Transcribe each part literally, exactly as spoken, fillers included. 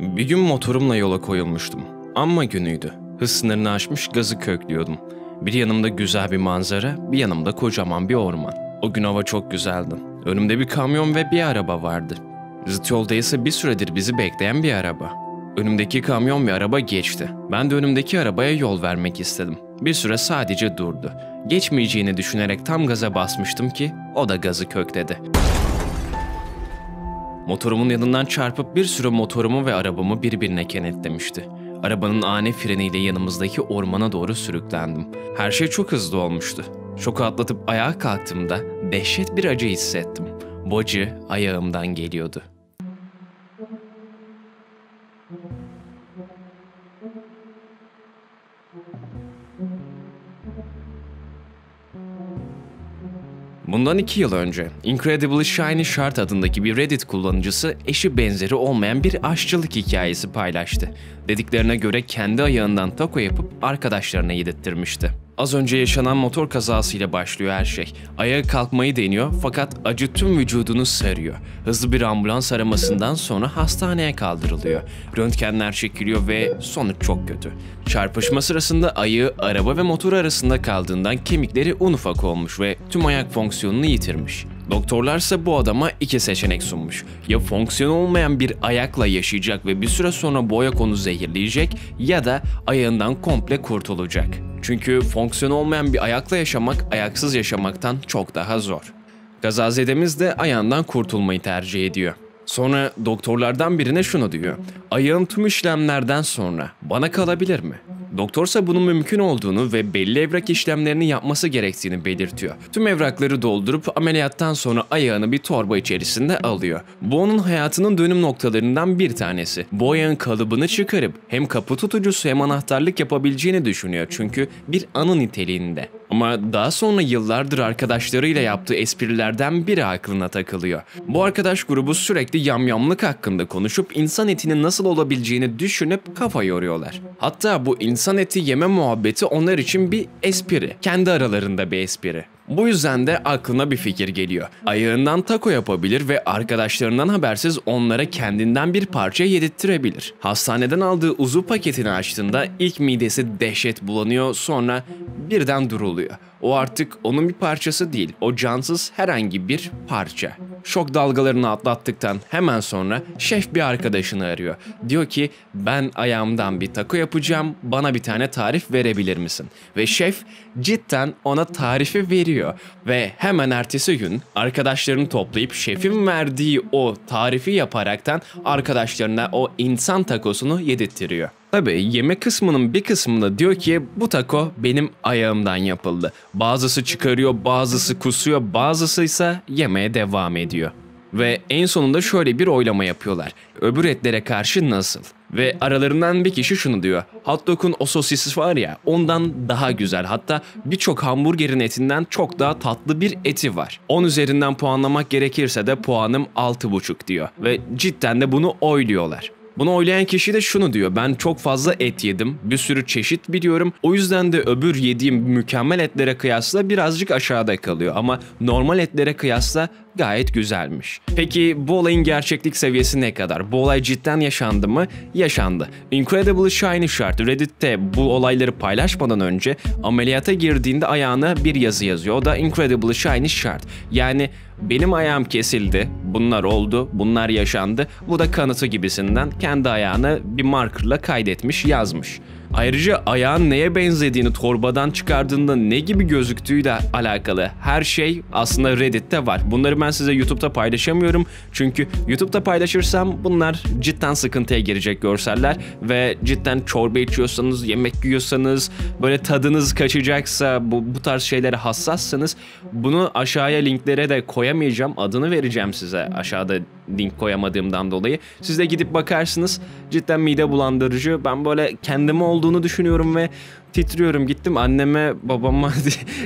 Bir gün motorumla yola koyulmuştum. Amma günüydü. Hız sınırını aşmış gazı köklüyordum. Bir yanımda güzel bir manzara, bir yanımda kocaman bir orman. O gün hava çok güzeldi. Önümde bir kamyon ve bir araba vardı. Zıt yolda ise bir süredir bizi bekleyen bir araba. Önümdeki kamyon ve araba geçti. Ben de önümdeki arabaya yol vermek istedim. Bir süre sadece durdu. Geçmeyeceğini düşünerek tam gaza basmıştım ki o da gazı kökledi. Motorumun yanından çarpıp bir sürü motorumu ve arabamı birbirine kenetlemişti. Arabanın ani freniyle yanımızdaki ormana doğru sürüklendim. Her şey çok hızlı olmuştu. Şoku atlatıp ayağa kalktığımda dehşet bir acı hissettim. Bu acı ayağımdan geliyordu. Bundan iki yıl önce IncrediblyShinyShart adındaki bir Reddit kullanıcısı eşi benzeri olmayan bir aşçılık hikayesi paylaştı. Dediklerine göre kendi ayağından taco yapıp arkadaşlarına yedirttirmişti. Az önce yaşanan motor kazasıyla başlıyor her şey. Ayağa kalkmayı deniyor fakat acı tüm vücudunu sarıyor. Hızlı bir ambulans aramasından sonra hastaneye kaldırılıyor. Röntgenler çekiliyor ve sonuç çok kötü. Çarpışma sırasında ayağı araba ve motor arasında kaldığından kemikleri un ufak olmuş ve tüm ayak fonksiyonunu yitirmiş. Doktorlarsa bu adama iki seçenek sunmuş. Ya fonksiyon olmayan bir ayakla yaşayacak ve bir süre sonra bu ayak onu zehirleyecek ya da ayağından komple kurtulacak. Çünkü fonksiyon olmayan bir ayakla yaşamak ayaksız yaşamaktan çok daha zor. Kazazedemiz de ayağından kurtulmayı tercih ediyor. Sonra doktorlardan birine şunu diyor. Ayağım tüm işlemlerden sonra bana kalabilir mi? Doktorsa bunun mümkün olduğunu ve belli evrak işlemlerini yapması gerektiğini belirtiyor. Tüm evrakları doldurup ameliyattan sonra ayağını bir torba içerisinde alıyor. Bu onun hayatının dönüm noktalarından bir tanesi. Bu ayağın kalıbını çıkarıp hem kapı tutucusu hem anahtarlık yapabileceğini düşünüyor çünkü bir anı niteliğinde. Ama daha sonra yıllardır arkadaşlarıyla yaptığı esprilerden biri aklına takılıyor. Bu arkadaş grubu sürekli yamyamlık hakkında konuşup insan etinin nasıl olabileceğini düşünüp kafa yoruyorlar. Hatta bu insan eti yeme muhabbeti onlar için bir espri. Kendi aralarında bir espri. Bu yüzden de aklına bir fikir geliyor. Ayağından taco yapabilir ve arkadaşlarından habersiz onlara kendinden bir parça yedirttirebilir. Hastaneden aldığı uzuv paketini açtığında ilk midesi dehşet bulanıyor, sonra birden duruluyor. O artık onun bir parçası değil, o cansız herhangi bir parça. Şok dalgalarını atlattıktan hemen sonra şef bir arkadaşını arıyor. Diyor ki ben ayağımdan bir taco yapacağım, bana bir tane tarif verebilir misin? Ve şef cidden ona tarifi veriyor. Ve hemen ertesi gün arkadaşlarını toplayıp şefin verdiği o tarifi yaparaktan arkadaşlarına o insan tacosunu yedirtiyor. Tabi yeme kısmının bir kısmında diyor ki bu taco benim ayağımdan yapıldı. Bazısı çıkarıyor, bazısı kusuyor, bazısı ise yemeye devam ediyor. Ve en sonunda şöyle bir oylama yapıyorlar. Öbür etlere karşı nasıl? Ve aralarından bir kişi şunu diyor. Hot dog'un o sosisi var ya ondan daha güzel. Hatta birçok hamburgerin etinden çok daha tatlı bir eti var. on üzerinden puanlamak gerekirse de puanım altı buçuk diyor. Ve cidden de bunu oyluyorlar. Bunu oylayan kişi de şunu diyor, ben çok fazla et yedim, bir sürü çeşit biliyorum, o yüzden de öbür yediğim mükemmel etlere kıyasla birazcık aşağıda kalıyor ama normal etlere kıyasla gayet güzelmiş. Peki bu olayın gerçeklik seviyesi ne kadar? Bu olay cidden yaşandı mı? Yaşandı. IncrediblyShinyShart Reddit'te bu olayları paylaşmadan önce ameliyata girdiğinde ayağına bir yazı yazıyor. O da IncrediblyShinyShart. Yani benim ayağım kesildi, bunlar oldu, bunlar yaşandı. Bu da kanıtı gibisinden kendi ayağını bir markerla kaydetmiş, yazmış. Ayrıca ayağın neye benzediğini torbadan çıkardığında ne gibi gözüktüğüyle alakalı her şey aslında Reddit'te var. Bunları ben size YouTube'da paylaşamıyorum çünkü YouTube'da paylaşırsam bunlar cidden sıkıntıya girecek görseller ve cidden çorba içiyorsanız, yemek yiyorsanız, böyle tadınız kaçacaksa, bu, bu tarz şeylere hassassanız bunu aşağıya linklere de koyamayacağım, adını vereceğim size aşağıda link koyamadığımdan dolayı. Siz de gidip bakarsınız, cidden mide bulandırıcı, ben böyle kendime oldu olduğunu düşünüyorum ve titriyorum. Gittim anneme babama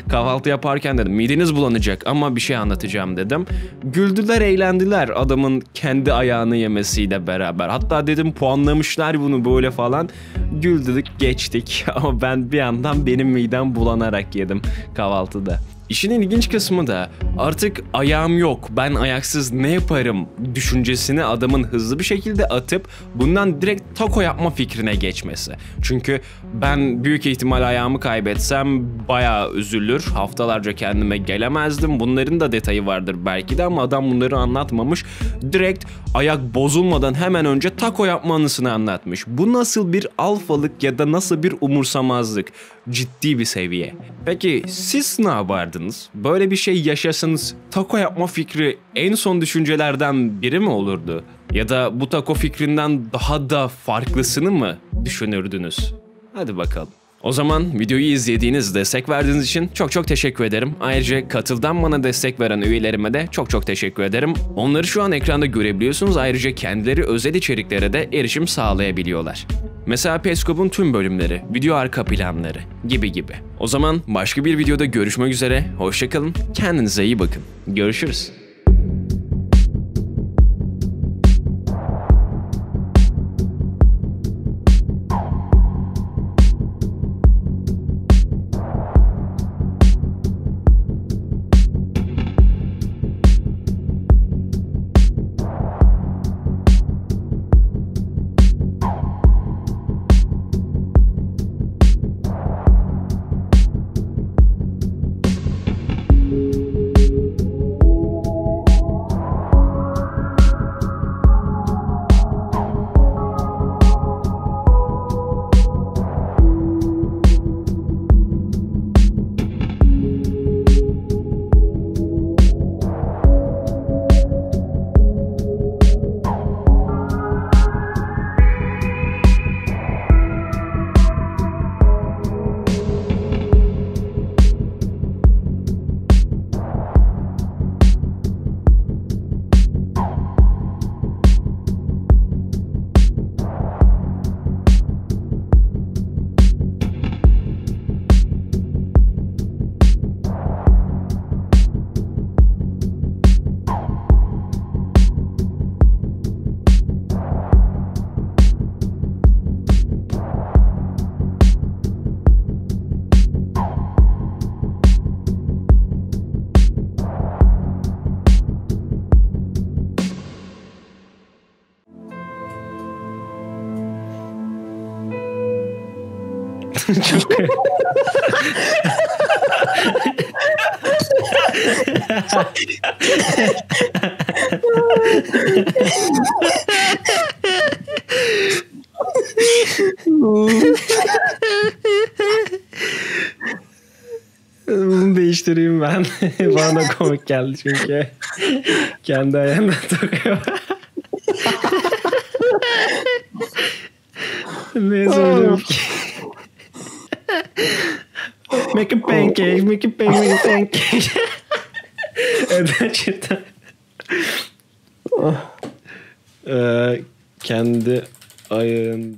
kahvaltı yaparken dedim mideniz bulanacak ama bir şey anlatacağım dedim. Güldüler, eğlendiler adamın kendi ayağını yemesiyle beraber. Hatta dedim puanlamışlar bunu böyle falan. Güldük geçtik ama ben bir yandan benim midem bulanarak yedim kahvaltıda. İşin ilginç kısmı da artık ayağım yok, ben ayaksız ne yaparım düşüncesini adamın hızlı bir şekilde atıp bundan direkt taco yapma fikrine geçmesi. Çünkü ben büyük ihtimal ayağımı kaybetsem bayağı üzülür, haftalarca kendime gelemezdim. Bunların da detayı vardır belki de ama adam bunları anlatmamış. Direkt ayak bozulmadan hemen önce taco yapma anısını anlatmış. Bu nasıl bir alfalık ya da nasıl bir umursamazlık? Ciddi bir seviye. Peki siz ne yapardınız? Böyle bir şey yaşasanız taco yapma fikri en son düşüncelerden biri mi olurdu? Ya da bu taco fikrinden daha da farklısını mı düşünürdünüz? Hadi bakalım. O zaman videoyu izlediğiniz, destek verdiğiniz için çok çok teşekkür ederim. Ayrıca katıldan bana destek veren üyelerime de çok çok teşekkür ederim. Onları şu an ekranda görebiliyorsunuz. Ayrıca kendileri özel içeriklere de erişim sağlayabiliyorlar. Mesela Periscope'un tüm bölümleri, video arka planları gibi gibi. O zaman başka bir videoda görüşmek üzere. Hoşçakalın, kendinize iyi bakın. Görüşürüz. Çok bunu değiştireyim ben. Bana komik geldi çünkü. Kendi ayağımdan takıyor. Ne zorluyorum ki. Make a pancake, make a pancake, pancake. Gerçekten. Kendi ayağından.